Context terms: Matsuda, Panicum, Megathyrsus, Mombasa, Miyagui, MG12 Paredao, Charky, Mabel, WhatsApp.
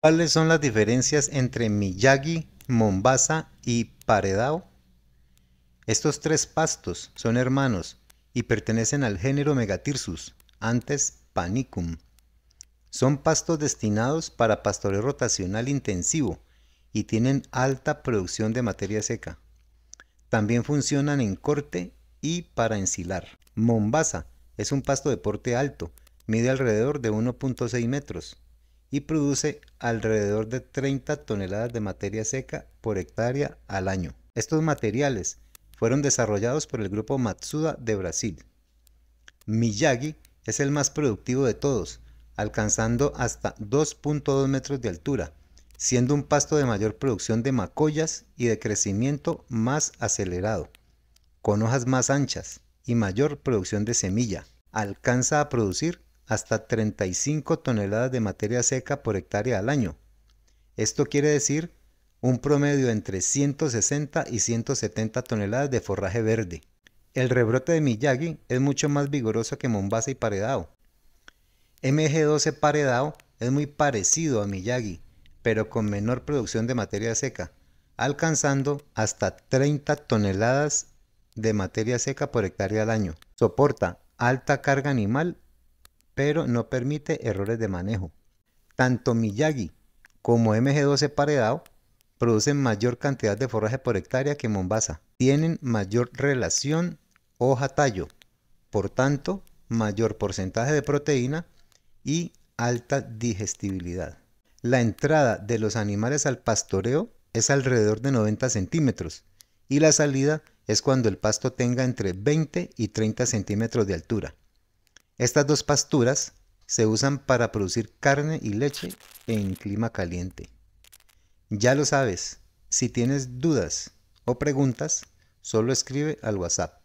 ¿Cuáles son las diferencias entre Miyagui, Mombasa y Paredao? Estos tres pastos son hermanos y pertenecen al género Megathyrsus, antes Panicum. Son pastos destinados para pastoreo rotacional intensivo y tienen alta producción de materia seca. También funcionan en corte y para ensilar. Mombasa es un pasto de porte alto, mide alrededor de 1.6 metros. Y produce alrededor de 30 toneladas de materia seca por hectárea al año. Estos materiales fueron desarrollados por el grupo Matsuda de Brasil. Miyagui es el más productivo de todos, alcanzando hasta 2.2 metros de altura, siendo un pasto de mayor producción de macollas y de crecimiento más acelerado, con hojas más anchas y mayor producción de semilla. Alcanza a producir hasta 35 toneladas de materia seca por hectárea al año. Esto quiere decir un promedio entre 160 y 170 toneladas de forraje verde. El rebrote de Miyagui es mucho más vigoroso que Mombasa y Paredao. MG12 Paredao es muy parecido a Miyagui, pero con menor producción de materia seca, alcanzando hasta 30 toneladas de materia seca por hectárea al año. Soporta alta carga animal, pero no permite errores de manejo. Tanto Miyagui como MG12 Paredao producen mayor cantidad de forraje por hectárea que Mombasa. Tienen mayor relación hoja-tallo, por tanto, mayor porcentaje de proteína y alta digestibilidad. La entrada de los animales al pastoreo es alrededor de 90 centímetros y la salida es cuando el pasto tenga entre 20 y 30 centímetros de altura. Estas dos pasturas se usan para producir carne y leche en clima caliente. Ya lo sabes, si tienes dudas o preguntas, solo escribe al WhatsApp.